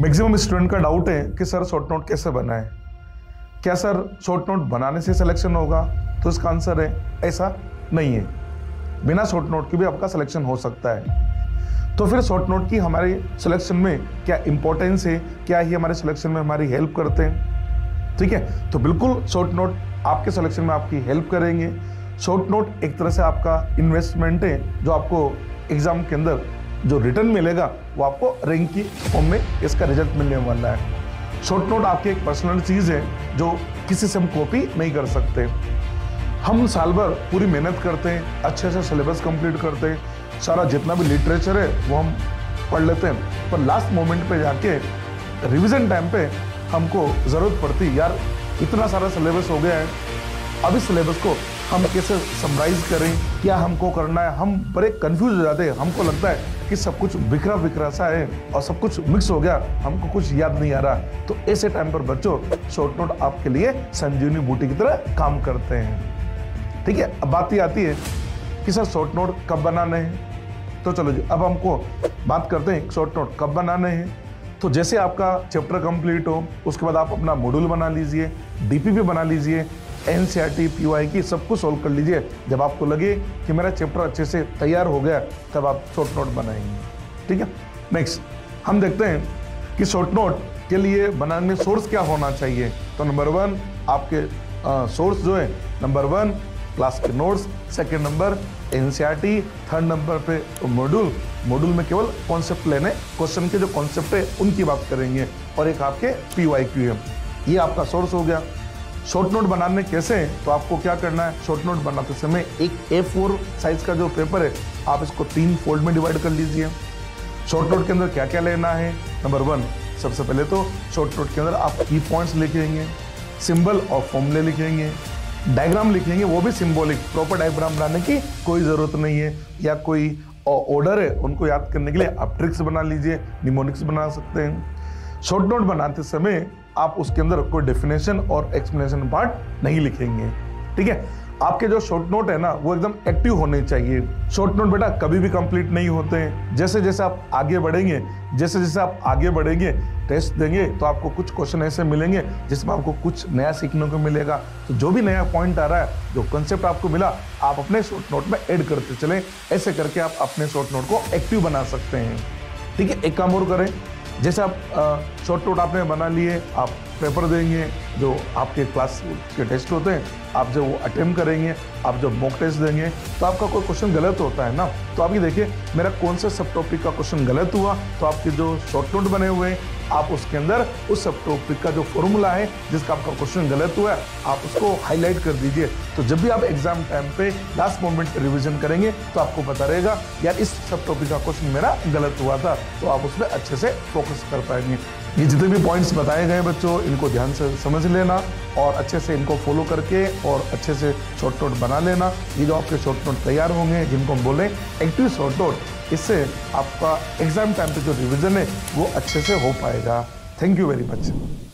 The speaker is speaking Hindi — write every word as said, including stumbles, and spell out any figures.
मैक्सिमम स्टूडेंट का डाउट है कि सर शॉर्ट नोट कैसे बनाएं, क्या सर शॉर्ट नोट बनाने से सिलेक्शन होगा? तो इसका आंसर है ऐसा नहीं है, बिना शॉर्ट नोट के भी आपका सिलेक्शन हो सकता है। तो फिर शॉर्ट नोट की हमारे सिलेक्शन में क्या इंपॉर्टेंस है, क्या ये हमारे सिलेक्शन में हमारी हेल्प करते हैं? ठीक है, तो बिल्कुल शॉर्ट नोट आपके सिलेक्शन में आपकी हेल्प करेंगे। शॉर्ट नोट एक तरह से आपका इन्वेस्टमेंट है, जो आपको एग्जाम के अंदर जो रिटर्न मिलेगा वो आपको रैंक की फॉर्म में इसका रिजल्ट मिलने वाला है। शॉर्ट नोट आपकी एक पर्सनल चीज़ है जो किसी से हम कॉपी नहीं कर सकते। हम साल भर पूरी मेहनत करते हैं, अच्छे से सिलेबस कंप्लीट करते हैं, सारा जितना भी लिटरेचर है वो हम पढ़ लेते हैं, पर लास्ट मोमेंट पे जाके रिवीजन टाइम पे हमको ज़रूरत पड़ती यार इतना सारा सिलेबस हो गया है, अब इस सिलेबस को हम कैसे समराइज करें, क्या हमको करना है। हम बड़े कन्फ्यूज हो जाते हैं, हमको लगता है कि सब कुछ बिखरा बिखरा सा है और सब कुछ मिक्स हो गया, हमको कुछ याद नहीं आ रहा। तो ऐसे टाइम पर बच्चों शॉर्ट नोट आपके लिए संजीवनी बूटी की तरह काम करते हैं। ठीक है, अब बात ये आती है कि सर शॉर्ट नोट कब बनाने हैं, तो चलो जी अब हमको बात करते हैं शॉर्ट नोट कब बनाने हैं। तो जैसे आपका चैप्टर कंप्लीट हो उसके बाद आप अपना मॉड्यूल बना लीजिए, डीपीपी बना लीजिए, एनसीईआरटी, पीवाई की सब कुछ सॉल्व कर लीजिए। जब आपको लगे कि मेरा चैप्टर अच्छे से तैयार हो गया तब आप शॉर्ट नोट बनाएंगे। ठीक है, नेक्स्ट हम देखते हैं कि शॉर्ट नोट के लिए बनाने में सोर्स क्या होना चाहिए। तो नंबर वन आपके आ, सोर्स जो है, नंबर वन क्लास के notes, second number NCERT, third number पे मॉड्यूल। मॉड्यूल में केवल कॉन्सेप्ट लेने, क्वेश्चन के जो कॉन्सेप्ट है उनकी बात करेंगे, और एक आपके पीवाईक्यू है। ये आपका सोर्स हो गया। शॉर्ट नोट बनाने कैसे हैं, तो आपको क्या करना है, शॉर्ट नोट बनाते समय एक ए फोर साइज का जो पेपर है आप इसको तीन फोल्ड में डिवाइड कर लीजिए। शॉर्ट नोट के अंदर क्या क्या लेना है, नंबर वन सबसे पहले तो शॉर्ट नोट के अंदर आप की पॉइंट्स लिखेंगे, सिंबल और फॉर्मूले लिखेंगे, डायग्राम लिखेंगे, वो भी सिंबॉलिक। प्रॉपर डायग्राम बनाने की कोई ज़रूरत नहीं है, या कोई ऑर्डर है उनको याद करने के लिए आप ट्रिक्स बना लीजिए, निमोनिक्स बना सकते हैं। शॉर्ट नोट बनाते समय आप उसके अंदर कोई डेफिनेशन और एक्सप्लेनेशन पार्ट नहीं लिखेंगे। ठीक है, आपके जो शॉर्ट नोट है ना वो एकदम एक्टिव होने चाहिए। शॉर्ट नोट बेटा कभी भी कंप्लीट नहीं होते हैं। जैसे जैसे आप आगे बढ़ेंगे जैसे जैसे आप आगे बढ़ेंगे टेस्ट देंगे तो आपको कुछ क्वेश्चन ऐसे मिलेंगे जिसमें आपको कुछ नया सीखने को मिलेगा। तो जो भी नया पॉइंट आ रहा है, जो कंसेप्ट आपको मिला, आप अपने शॉर्ट नोट में ऐड करते चलें। ऐसे करके आप अपने शॉर्ट नोट को एक्टिव बना सकते हैं। ठीक है, एक काम और करें, जैसे आप शॉर्ट नोट आपने बना लिए, आप पेपर देंगे, जो आपके क्लास के टेस्ट होते हैं आप जब वो अटेम्प्ट करेंगे, आप जब मॉक टेस्ट देंगे तो आपका कोई क्वेश्चन गलत होता है ना, तो आप ये देखिए मेरा कौन से सब टॉपिक का क्वेश्चन गलत हुआ, तो आपके जो शॉर्ट नोट बने हुए हैं आप उसके अंदर उस सब टॉपिक का जो फॉर्मूला है जिसका आपका क्वेश्चन गलत हुआ है आप उसको हाईलाइट कर दीजिए। तो जब भी आप एग्जाम टाइम पे लास्ट मोमेंट पर रिविजन करेंगे तो आपको पता रहेगा यार इस सब टॉपिक का क्वेश्चन मेरा गलत हुआ था, तो आप उसमें अच्छे से फोकस कर पाएंगे। ये जितने भी पॉइंट्स बताए गए बच्चों, इनको ध्यान से समझ लेना और अच्छे से इनको फॉलो करके और अच्छे से शॉर्ट नोट बना लेना। ये जो आपके शॉर्ट नोट तैयार होंगे, जिनको हम बोलें एक्टिव शॉर्ट नोट, इससे आपका एग्जाम टाइम पे जो रिवीजन है वो अच्छे से हो पाएगा। Thank you very much.